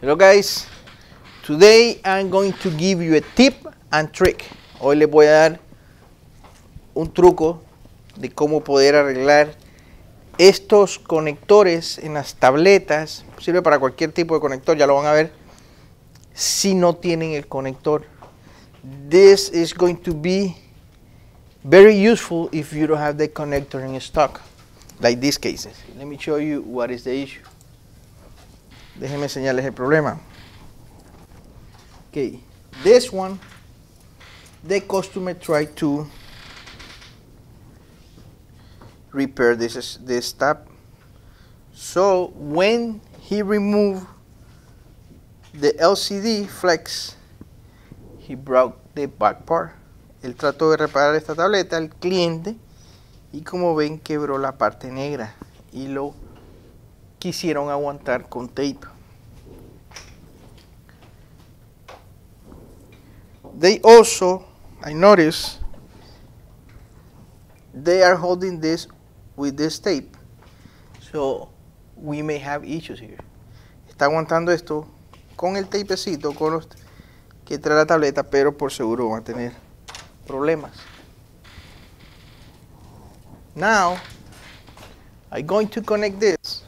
Hello guys, today I'm going to give you a tip and trick. Hoy les voy a dar un truco de cómo poder arreglar estos conectores en las tabletas. Sirve para cualquier tipo de conector, ya lo van a ver. Si no tienen el conector, this is going to be very useful if you don't have the connector in stock, like these cases. Let me show you what is the issue. Déjenme enseñarles el problema. Okay, this one, the customer tried to repair this tab. So when he removed the LCD flex, he broke the back part. Él trató de reparar esta tableta, el cliente, y como ven quebró la parte negra y lo quisieron aguantar con tape. They also, I noticed, they are holding this with this tape. So we may have issues here. Está aguantando esto con el tapecito que trae la tableta, pero por seguro van a tener problemas. Now, I'm going to connect this.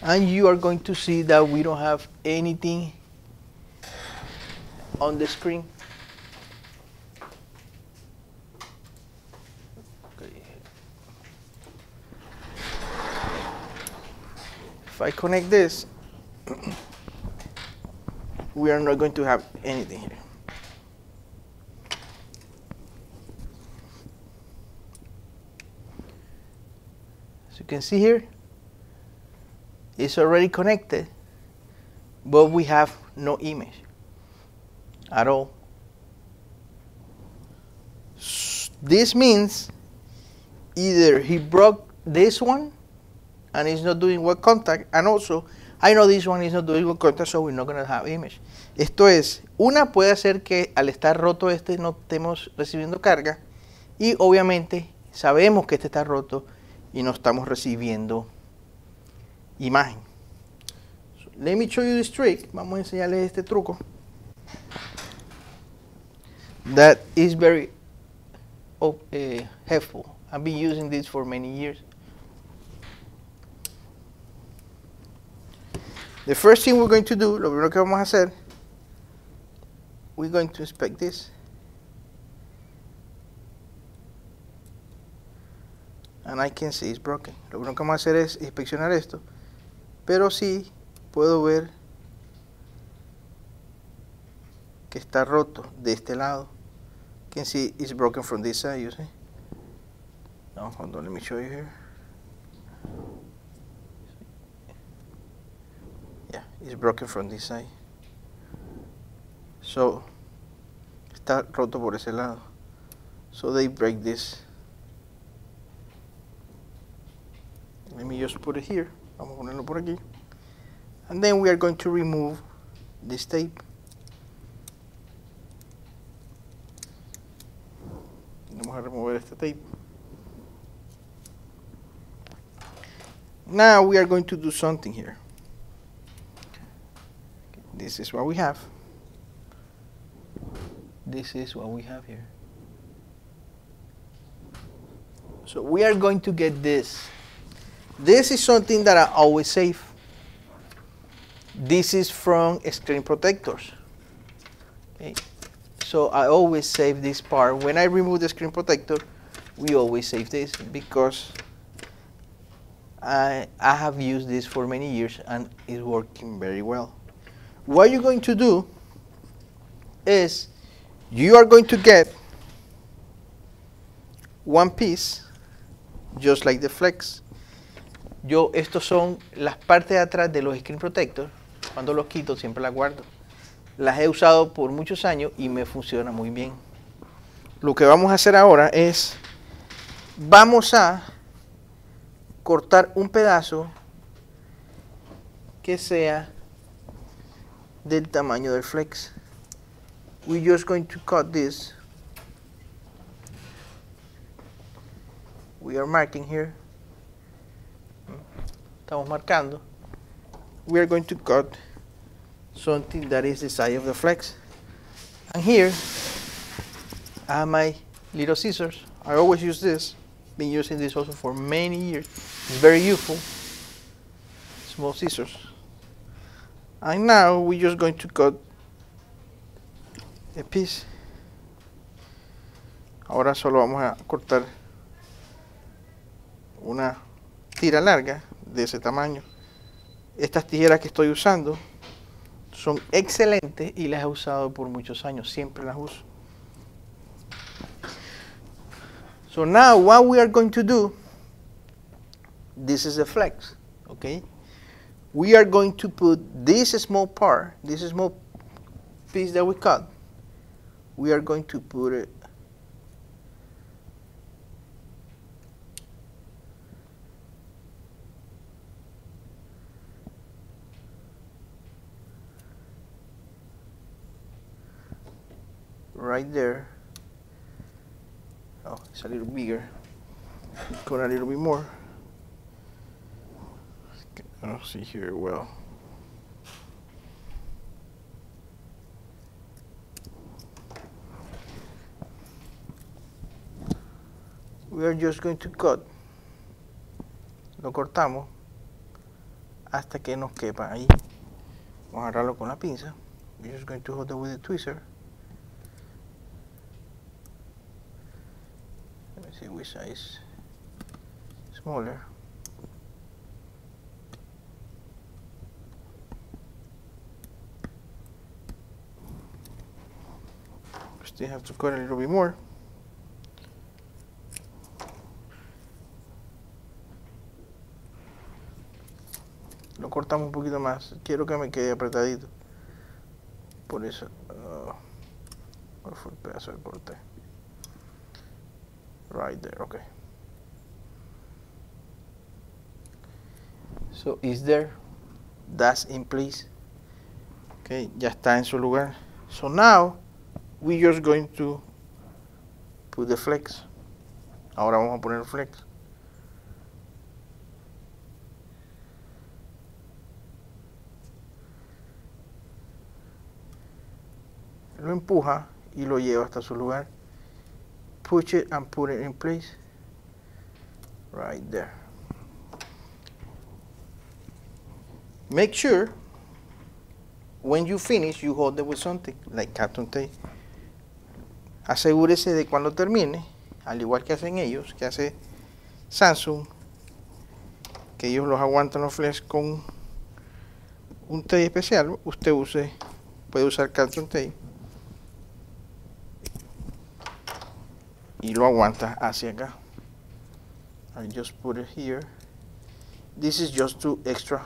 And you are going to see that we don't have anything on the screen. Okay. If I connect this, we are not going to have anything here. As you can see here, it's already connected, but we have no image at all. This means either he broke this one and it's not doing web contact, and also I know this one is not doing web contact, so we're not going to have image. Esto es, una puede ser que al estar roto este no estemos recibiendo carga, y obviamente sabemos que este está roto y no estamos recibiendo imagen. So, let me show you this trick. Vamos a enseñarles este truco. That is very helpful. I've been using this for many years. The first thing we're going to do, lo primero que vamos a hacer, we're going to inspect this. And I can see it's broken. Lo primero que vamos a hacer es inspeccionar esto. Pero sí puedo ver que está roto de este lado. You can see it's broken from this side, you see? No, hold on, let me show you here. Yeah, it's broken from this side. So, está roto por ese lado. So they break this. Let me just put it here. Vamos a ponerlo por aquí. And then we are going to remove this tape. Vamos a remover este tape. Now we are going to do something here. This is what we have. This is what we have here. So we are going to get this. This is something that I always save. This is from screen protectors. Okay. So I always save this part. When I remove the screen protector, we always save this because I have used this for many years and it's working very well. What you're going to do is you are going to get one piece, just like the flex. Estos son las partes de atrás de los screen protectors. Cuando los quito siempre las guardo. Las he usado por muchos años y me funciona muy bien. Lo que vamos a hacer ahora es, vamos a cortar un pedazo que sea del tamaño del flex. We're just going to cut this. We are marking here. Estamos marcando. We are going to cut something that is the size of the flex. And here I have my little scissors. I always use this. Been using this also for many years. It's very useful. Small scissors. And now we're just going to cut a piece. Ahora solo vamos a cortar una tira larga de ese tamaño. Estas tijeras que estoy usando son excelentes y las he usado por muchos años. Siempre las uso. So now what we are going to do, this is a flex, okay? We are going to put this small part, this small piece that we cut, we are going to put it right there. Oh, it's a little bigger. Cut a little bit more. I don't see here well. We are just going to cut. Lo cortamos hasta que nos quepa ahí. Vamos a agarrarlo con la pinza. We're just going to hold it with a tweezer. See which size smaller. Still have to cut a little bit more. Lo cortamos un poquito más. Quiero que me quede apretadito. Por eso, ¿cuál fue el pedazo que corté? Right there, okay. So is there, that's in place. Okay, ya está en su lugar. So now we're just going to put the flex. Ahora vamos a poner el flex. Lo empuja y lo lleva hasta su lugar. Push it and put it in place right there. Make sure when you finish you hold it with something like cotton tape. Asegúrese de cuando termine, al igual que hacen ellos, que hace Samsung, que ellos los aguantan los flex con un tape especial. Usted puede usar cotton tape y lo aguanta hacia acá. I just put it here. This is just too extra.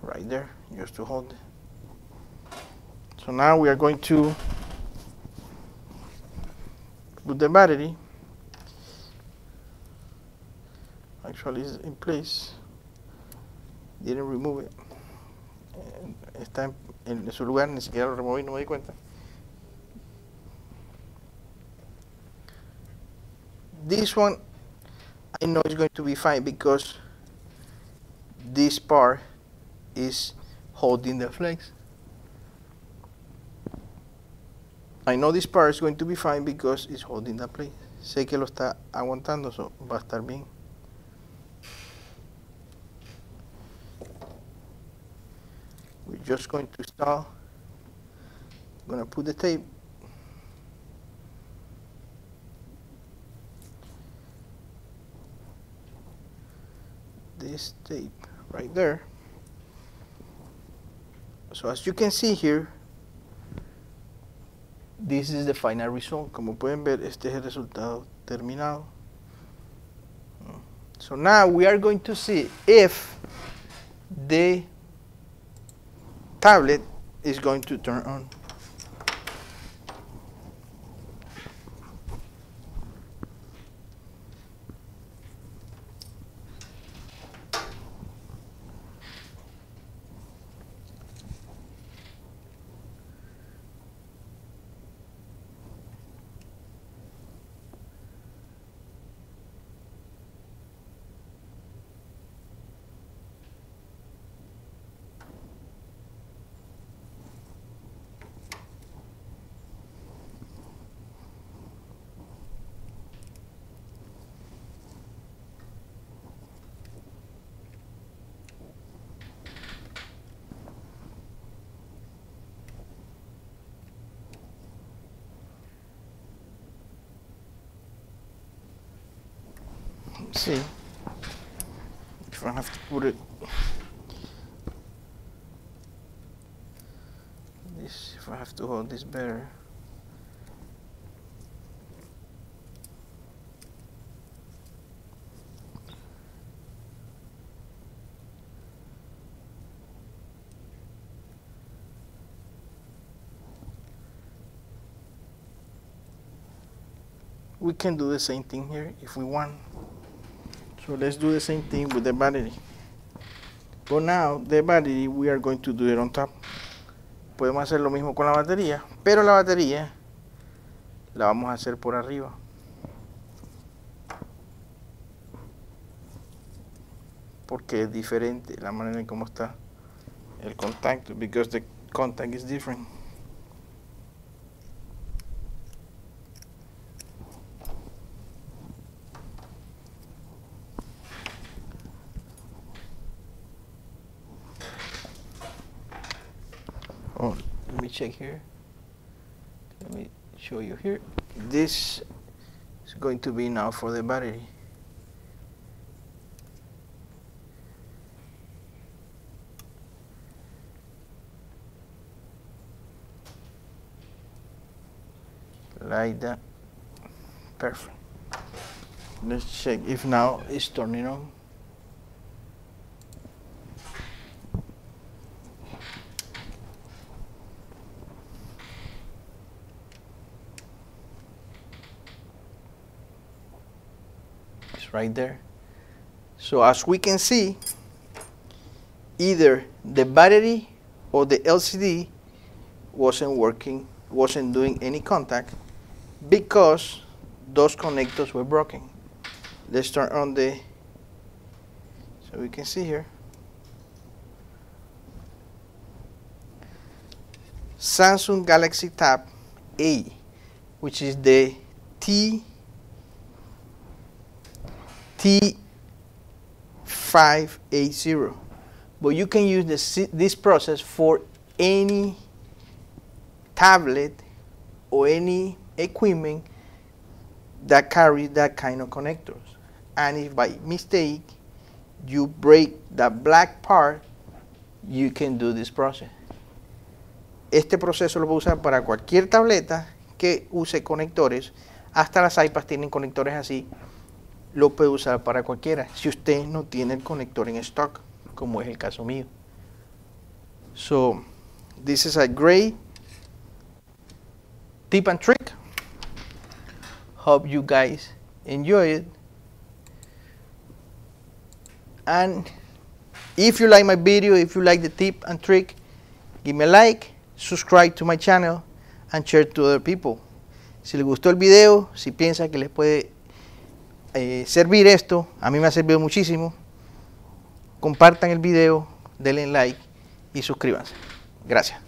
Right there, just to hold it. So now we are going to put the battery. Actually it's in place. Didn't remove it. Está en su lugar, ni siquiera lo removí, no me di cuenta. This one, I know it's going to be fine because this part is holding the flex. I know this part is going to be fine because it's holding the plate. Sé que lo está aguantando, so va a estar bien. We're just going to install. I'm going to put the tape. This tape right there. So as you can see here, this is the final result. Como pueden ver, este es el resultado terminado. So now we are going to see if the tablet is going to turn on. see if I have to put it this, if I have to hold this better. We can do the same thing here if we want. So let's do the same thing with the battery. But now the battery, we are going to do it on top. Podemos hacer lo mismo con la batería, pero la batería la vamos a hacer por arriba. Porque es diferente la manera en cómo está el contacto, because the contact is different. Check here, let me show you here. This is going to be now for the battery. Like that, perfect. Let's check if now it's turning on. Right there. So as we can see, either the battery or the LCD wasn't working, wasn't doing any contact because those connectors were broken. Let's turn on the, so we can see here. Samsung Galaxy Tab A, which is the T580, but you can use this process for any tablet or any equipment that carries that kind of connectors. And if by mistake you break that black part, you can do this process. Este proceso lo puedo usar para cualquier tableta que use conectores, hasta las iPads tienen conectores así. Lo puede usar para cualquiera, si usted no tiene el conector en stock, como es el caso mío. So, this is a great tip and trick. Hope you guys enjoy it. And if you like my video, if you like the tip and trick, give me a like, subscribe to my channel, and share to other people. Si les gustó el video, si piensa que les puede servir esto, a mí me ha servido muchísimo. Compartan el video, denle like y suscríbanse. Gracias.